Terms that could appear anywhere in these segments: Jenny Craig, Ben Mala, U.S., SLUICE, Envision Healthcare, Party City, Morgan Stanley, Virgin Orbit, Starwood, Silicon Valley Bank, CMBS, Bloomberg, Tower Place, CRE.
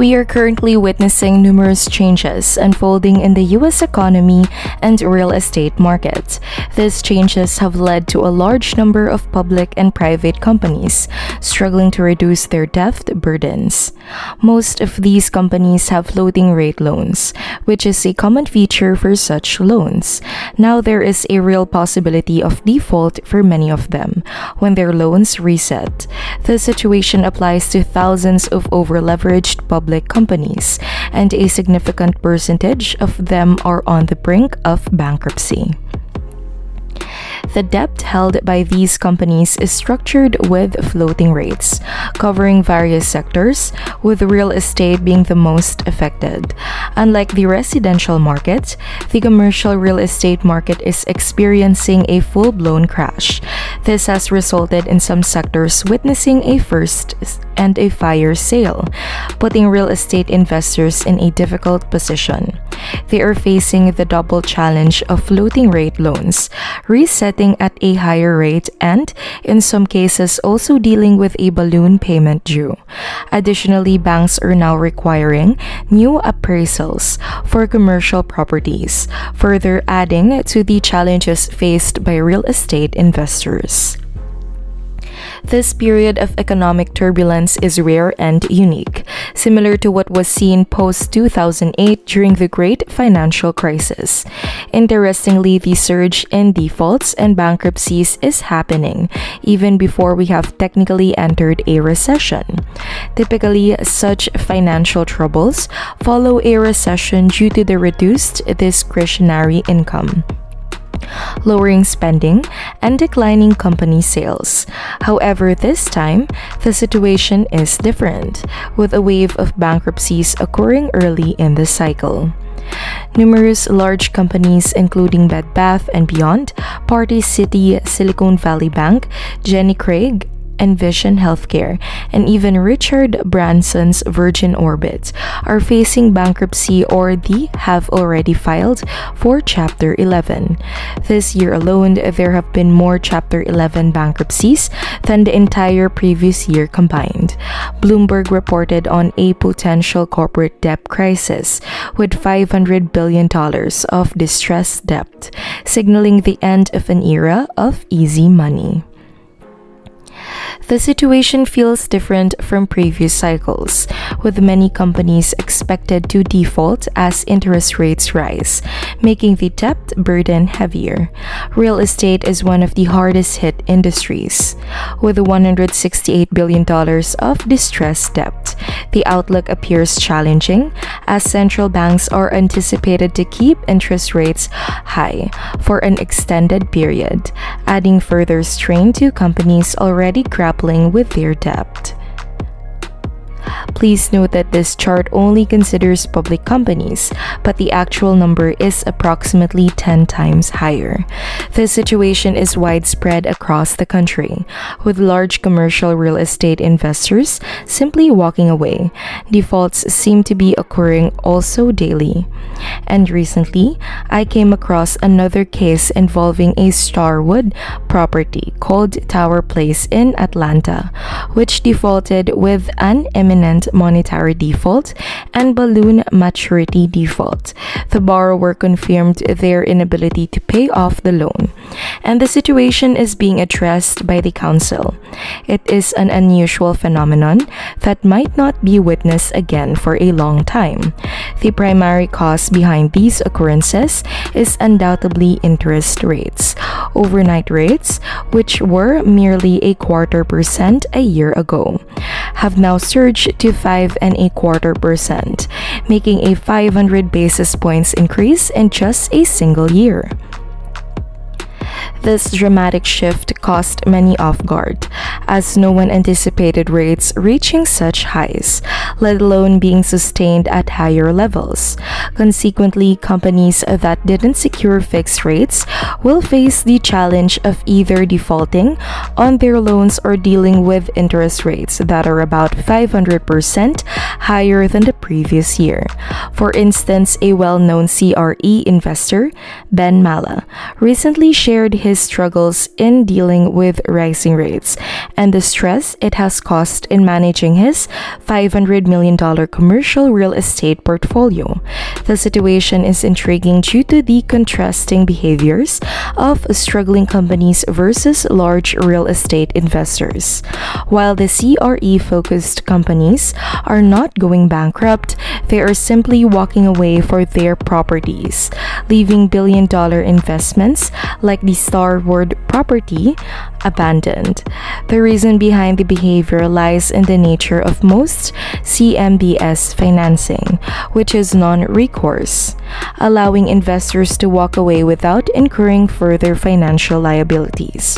we are currently witnessing numerous changes unfolding in the US economy and real estate market. These changes have led to a large number of public and private companies struggling to reduce their debt burdens. Most of these companies have floating rate loans, which is a common feature for such loans. Now there is a real possibility of default for many of them when their loans reset. This situation applies to thousands of over-leveraged public companies, and a significant percentage of them are on the brink of bankruptcy. The debt held by these companies is structured with floating rates, covering various sectors, with real estate being the most affected. Unlike the residential market, the commercial real estate market is experiencing a full-blown crash. This has resulted in some sectors witnessing a first and a fire sale, putting real estate investors in a difficult position. They are facing the double challenge of floating rate loans, resetting at a higher rate, and, in some cases, also dealing with a balloon payment due. Additionally, banks are now requiring new appraisals for commercial properties, further adding to the challenges faced by real estate investors. This period of economic turbulence is rare and unique, similar to what was seen post-2008 during the Great Financial Crisis. Interestingly, the surge in defaults and bankruptcies is happening even before we have technically entered a recession. Typically, such financial troubles follow a recession due to the reduced discretionary income, lowering spending, and declining company sales. However, this time, the situation is different, with a wave of bankruptcies occurring early in the cycle. Numerous large companies including Bed Bath & Beyond, Party City, Silicon Valley Bank, Jenny Craig, Envision Healthcare, and even Richard Branson's Virgin Orbit are facing bankruptcy or they have already filed for Chapter 11. This year alone, there have been more Chapter 11 bankruptcies than the entire previous year combined. Bloomberg reported on a potential corporate debt crisis with $500 billion of distressed debt, signaling the end of an era of easy money. The situation feels different from previous cycles, with many companies expected to default as interest rates rise, making the debt burden heavier. Real estate is one of the hardest hit industries, with $168 billion of distressed debt. The outlook appears challenging, as central banks are anticipated to keep interest rates high for an extended period, adding further strain to companies already grappling with their debt. Please note that this chart only considers public companies, but the actual number is approximately 10 times higher. This situation is widespread across the country, with large commercial real estate investors simply walking away. Defaults seem to be occurring also daily. And recently, I came across another case involving a Starwood property called Tower Place in Atlanta, which defaulted with an imminent monetary default and balloon maturity default. The borrower confirmed their inability to pay off the loan, and the situation is being addressed by the council. It is an unusual phenomenon that might not be witnessed again for a long time. The primary cause behind these occurrences is undoubtedly interest rates. Overnight rates, which were merely 0.25% a year ago, have now surged to 5.25%, making a 500 basis points increase in just a single year. This dramatic shift caught many off guard, as no one anticipated rates reaching such highs, let alone being sustained at higher levels. Consequently, companies that didn't secure fixed rates will face the challenge of either defaulting on their loans or dealing with interest rates that are about 500% higher than the previous year. For instance, a well-known CRE investor, Ben Mala, recently shared his struggles in dealing with rising rates and the stress it has caused in managing his $500 million commercial real estate portfolio. The situation is intriguing due to the contrasting behaviors of struggling companies versus large real estate investors. While the CRE-focused companies are not going bankrupt, they are simply walking away for their properties, leaving billion-dollar investments like the Starwood property abandoned. The reason behind the behavior lies in the nature of most CMBS financing, which is non-recourse, allowing investors to walk away without incurring further financial liabilities.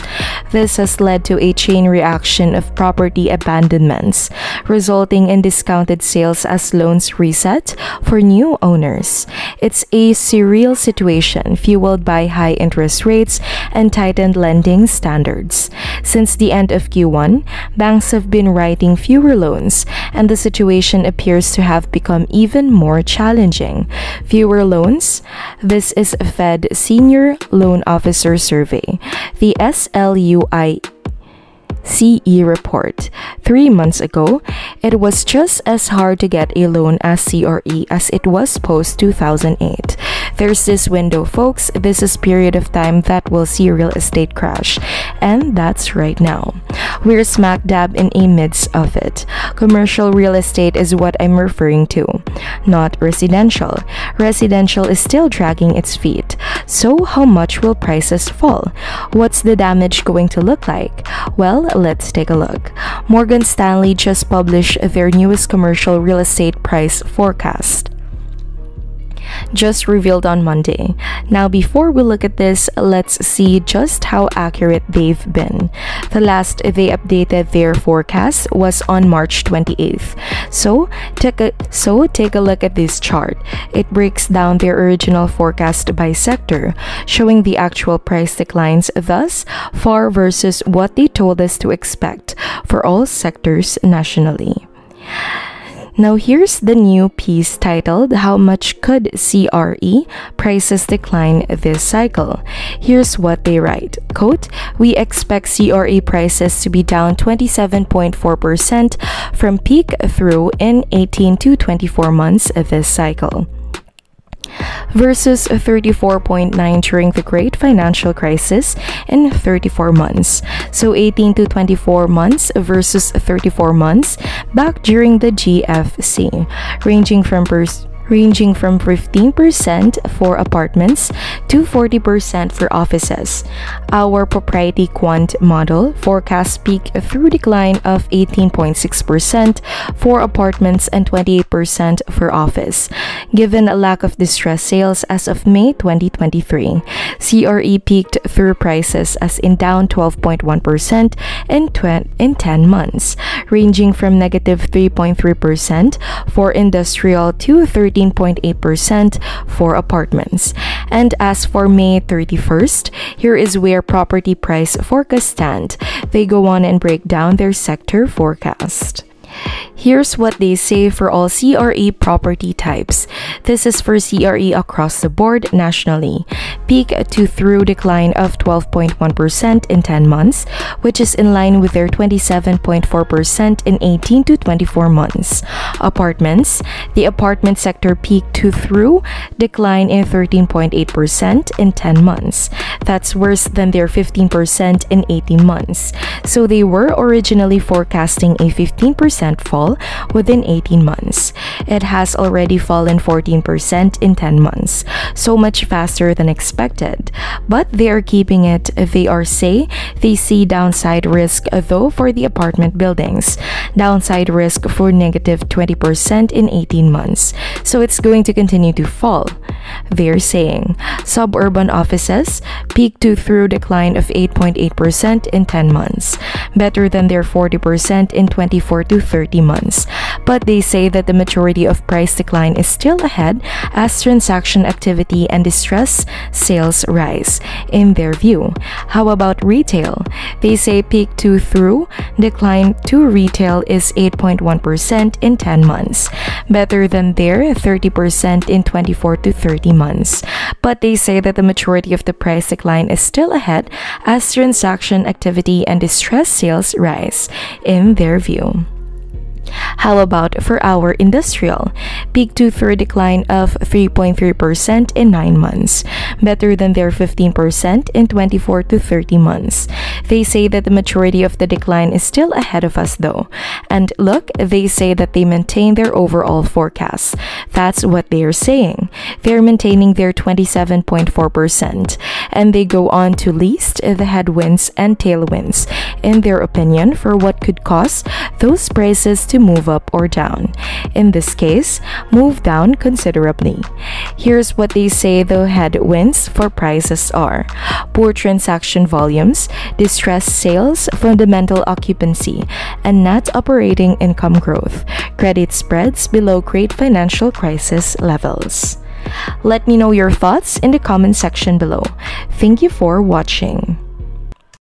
This has led to a chain reaction of property abandonments, resulting in discounted sales as loans reset for new owners. It's a surreal situation fueled by high interest rates and tightened lending standards. Since the end of Q1, banks have been writing fewer loans, and the situation appears to have become even more challenging. Fewer loans? This is a Fed Senior Loan Officer Survey, the SLUICE report. 3 months ago, it was just as hard to get a loan as CRE as it was post-2008. There's this window, folks. This is a period of time that will see real estate crash, and that's right now. We're smack dab in the midst of it. Commercial real estate is what I'm referring to, not residential. Residential is still dragging its feet. So how much will prices fall? What's the damage going to look like? Well, let's take a look. Morgan Stanley just published their newest commercial real estate price forecast, just revealed on Monday. Now, before we look at this, let's see just how accurate they've been. The last they updated their forecast was on March 28th. So take a look at this chart. It breaks down their original forecast by sector, showing the actual price declines thus far versus what they told us to expect for all sectors nationally. Now here's the new piece titled "How Much Could CRE Prices Decline This Cycle?" Here's what they write, quote, "We expect CRE prices to be down 27.4% from peak through in 18 to 24 months this cycle, versus 34.9% during the Great Financial Crisis in 34 months. So 18 to 24 months versus 34 months back during the GFC, ranging from 15% for apartments to 40% for offices. Our proprietary quant model forecasts peak through decline of 18.6% for apartments and 28% for office. Given a lack of distressed sales as of May 2023, CRE peaked through prices as in down 12.1% in 10 months, ranging from negative 3.3% for industrial to 13.8% for apartments. And as for May 31st, here is where property price forecasts stand. They go on and break down their sector forecast. Here's what they say for all CRE property types. This is for CRE across the board nationally. Peak to through decline of 12.1% in 10 months, which is in line with their 27.4% in 18 to 24 months. Apartments, the apartment sector peak to through decline in 13.8% in 10 months. That's worse than their 15% in 18 months. So they were originally forecasting a 15% fall within 18 months. It has already fallen 14% in 10 months, so much faster than expected. But they are keeping it. They see downside risk though for the apartment buildings. Downside risk for negative 20% in 18 months. So it's going to continue to fall, they're saying. Suburban offices, peak to through decline of 8.8% in 10 months, better than their 40% in 24 to 30 months. but they say that the majority of price decline is still ahead as transaction activity and distress sales rise, in their view. How about retail? They say peak to through decline to retail is 8.1% in 10 months, better than their 30% in 24 to 30 months. But they say that the majority of the price decline is still ahead as transaction activity and distressed sales rise, in their view. How about for our industrial? Peak to through decline of 3.3% in 9 months, better than their 15% in 24 to 30 months. They say that the majority of the decline is still ahead of us though. And look, they say that they maintain their overall forecast. That's what they are saying. They're maintaining their 27.4%. And they go on to list the headwinds and tailwinds, in their opinion, for what could cause those prices to move up or down. In this case, move down considerably. Here's what they say the headwinds for prices are: poor transaction volumes, distressed sales, fundamental occupancy, and net operating income growth, credit spreads below great financial crisis levels. Let me know your thoughts in the comment section below. Thank you for watching.